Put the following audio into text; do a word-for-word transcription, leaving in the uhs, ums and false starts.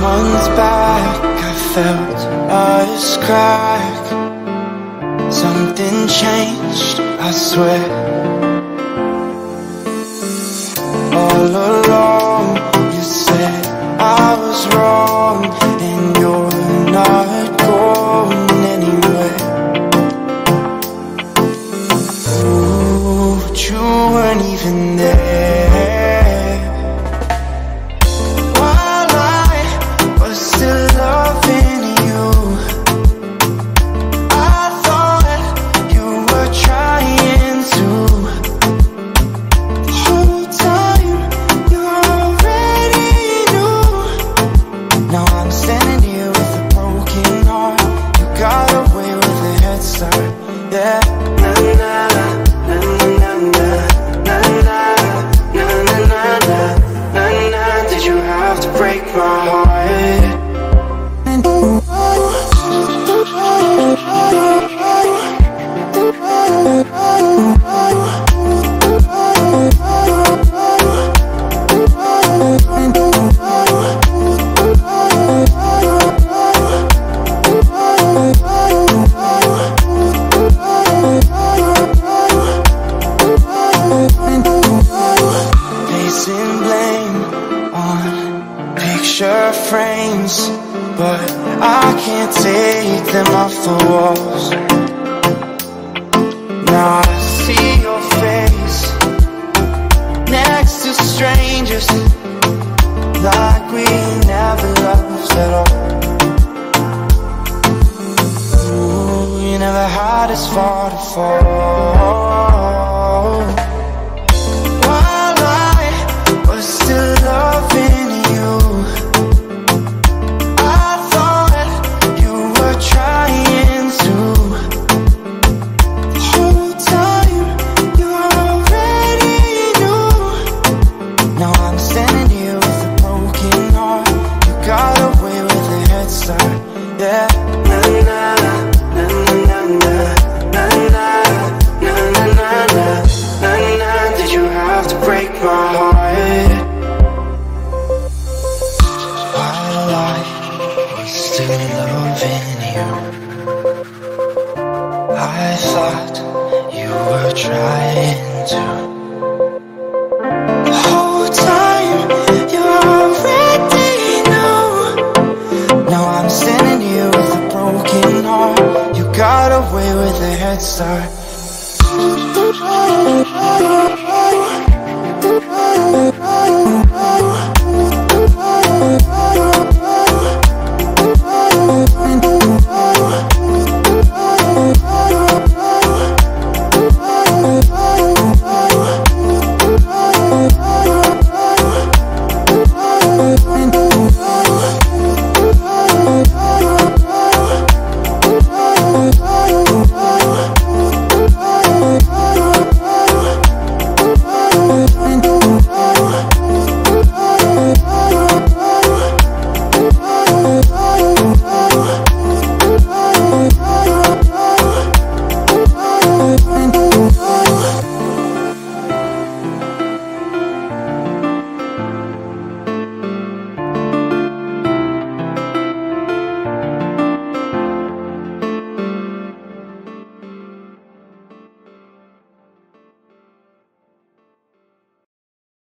someone's back. I felt us crack. Something changed, I swear. All along you said I was wrong, and you're not going anywhere. Ooh, but you weren't even there. Frames, but I can't take them off the walls. Now I see your face next to strangers, like we never loved at all. Ooh, you never had as far to fall. While I was still loving you, I thought you were trying to. The whole time you already knew. Now I'm standing here with a broken heart. You got away with a head start.